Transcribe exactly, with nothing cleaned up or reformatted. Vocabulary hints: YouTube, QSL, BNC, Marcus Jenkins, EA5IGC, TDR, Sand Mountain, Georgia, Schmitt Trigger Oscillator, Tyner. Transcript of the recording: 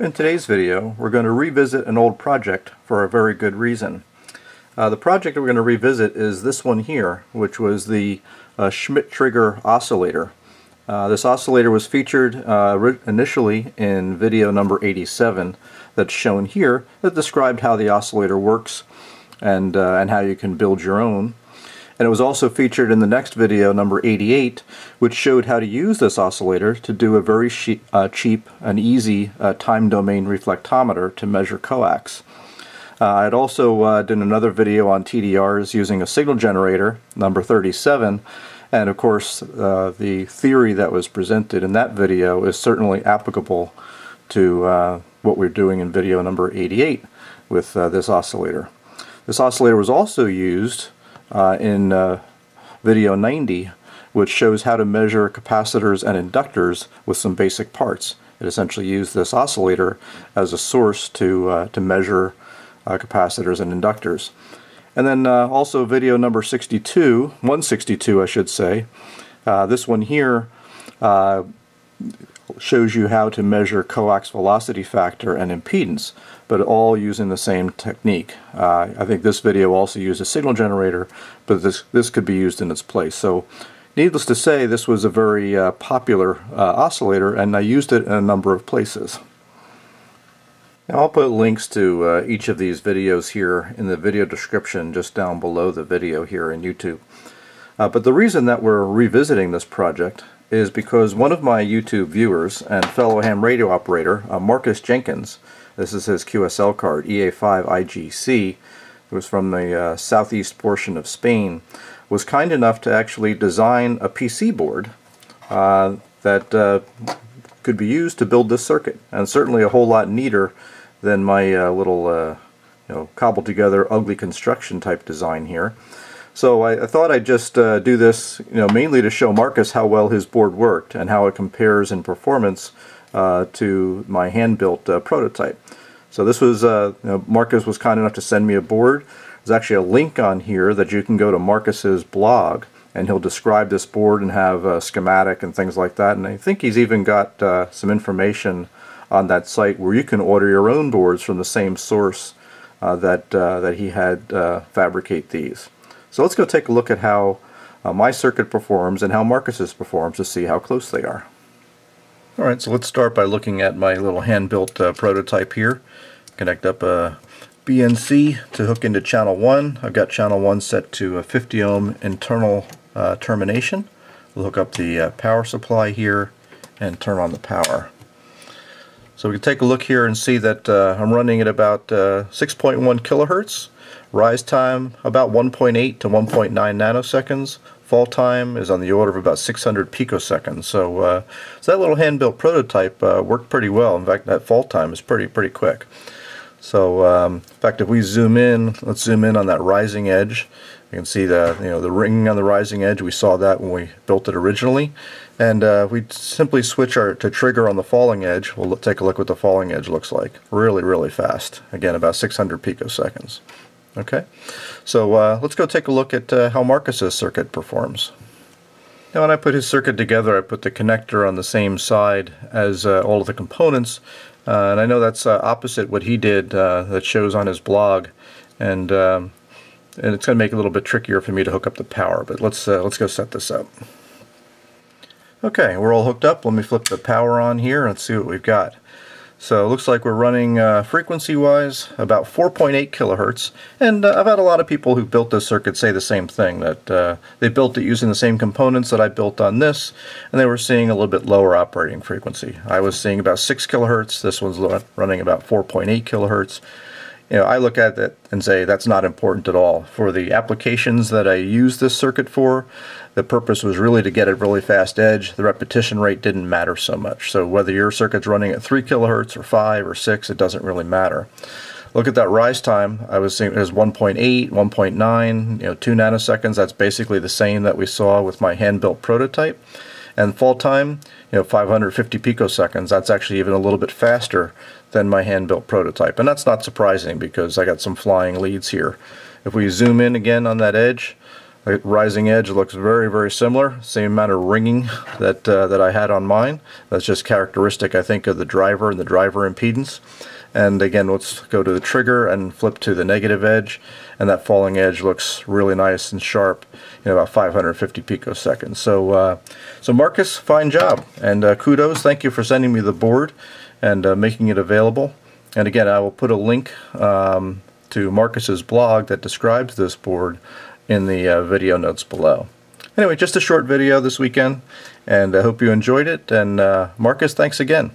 In today's video, we're going to revisit an old project for a very good reason. Uh, the project we're going to revisit is this one here, which was the uh, Schmitt Trigger Oscillator. Uh, this oscillator was featured uh, initially in video number eighty-seven that's shown here, that described how the oscillator works and, uh, and how you can build your own. And it was also featured in the next video, number eighty-eight, which showed how to use this oscillator to do a very uh, cheap and easy uh, time domain reflectometer to measure coax. Uh, I'd also uh, did another video on T D Rs using a signal generator, number thirty-seven, and of course uh, the theory that was presented in that video is certainly applicable to uh, what we're doing in video number eighty-eight with uh, this oscillator. This oscillator was also used Uh, in uh, video ninety, which shows how to measure capacitors and inductors with some basic parts. It essentially used this oscillator as a source to, uh, to measure uh, capacitors and inductors. And then uh, also video number sixty-two, one sixty-two I should say, uh, this one here uh, shows you how to measure coax velocity factor and impedance, but all using the same technique. Uh, I think this video also used a signal generator, but this, this could be used in its place. So needless to say, this was a very uh, popular uh, oscillator, and I used it in a number of places. Now I'll put links to uh, each of these videos here in the video description just down below the video here in YouTube. Uh, but the reason that we're revisiting this project is because one of my YouTube viewers and fellow ham radio operator, uh, Marcus Jenkins, this is his Q S L card, E A five I G C, it was from the uh, southeast portion of Spain, was kind enough to actually design a P C board uh, that uh, could be used to build this circuit, and certainly a whole lot neater than my uh, little uh, you know, cobbled together ugly construction type design here. So I, I thought I'd just uh, do this, you know, mainly to show Marcus how well his board worked and how it compares in performance uh, to my hand-built uh, prototype. So this was, uh, you know, Marcus was kind enough to send me a board. There's actually a link on here that you can go to Marcus's blog, and he'll describe this board and have a schematic and things like that. And I think he's even got uh, some information on that site where you can order your own boards from the same source uh, that, uh, that he had uh, fabricate these. So let's go take a look at how uh, my circuit performs and how Marcus's performs to see how close they are. Alright, so let's start by looking at my little hand-built uh, prototype here. Connect up a B N C to hook into channel one. I've got channel one set to a fifty ohm internal uh, termination. We'll hook up the uh, power supply here and turn on the power. So we can take a look here and see that uh, I'm running at about uh, six point one kilohertz. Rise time about one point eight to one point nine nanoseconds. Fall time is on the order of about six hundred picoseconds. So, uh, so that little hand-built prototype uh, worked pretty well. In fact, that fall time is pretty pretty quick. So, um, in fact, if we zoom in, let's zoom in on that rising edge. You can see the you know the ringing on the rising edge. We saw that when we built it originally, and uh, we simply switch our to trigger on the falling edge. We'll look, take a look what the falling edge looks like. Really, really fast. Again, about six hundred picoseconds. Okay, so uh, let's go take a look at uh, how Marcus's circuit performs. Now when I put his circuit together, I put the connector on the same side as uh, all of the components, uh, and I know that's uh, opposite what he did uh, that shows on his blog, and um, and it's going to make it a little bit trickier for me to hook up the power, but let's, uh, let's go set this up. Okay, we're all hooked up. Let me flip the power on here and see what we've got. So it looks like we're running uh, frequency-wise about four point eight kilohertz, and uh, I've had a lot of people who built this circuit say the same thing, that uh, they built it using the same components that I built on this, and they were seeing a little bit lower operating frequency. I was seeing about six kilohertz, this one's running about four point eight kilohertz. You know, I look at that and say that's not important at all. For the applications that I use this circuit for, the purpose was really to get a really fast edge. The repetition rate didn't matter so much. So whether your circuit's running at three kilohertz or five or six, it doesn't really matter. Look at that rise time. I was seeing it was one point eight, one point nine, you know, two nanoseconds. That's basically the same that we saw with my hand-built prototype. And fall time, you know, five hundred fifty picoseconds. That's actually even a little bit faster than my hand-built prototype, and that's not surprising because I got some flying leads here. If we zoom in again on that edge, The rising edge looks very, very similar. Same amount of ringing that, uh, that I had on mine. That's just characteristic, I think, of the driver and the driver impedance. And again, let's go to the trigger and flip to the negative edge, and that falling edge looks really nice and sharp, you know, about five hundred fifty picoseconds. So, uh, so Marcus, fine job, and uh, kudos. Thank you for sending me the board and uh, making it available. And again, I will put a link um, to Marcus's blog that describes this board in the uh, video notes below. Anyway, just a short video this weekend, and I hope you enjoyed it. And uh, Marcus, thanks again.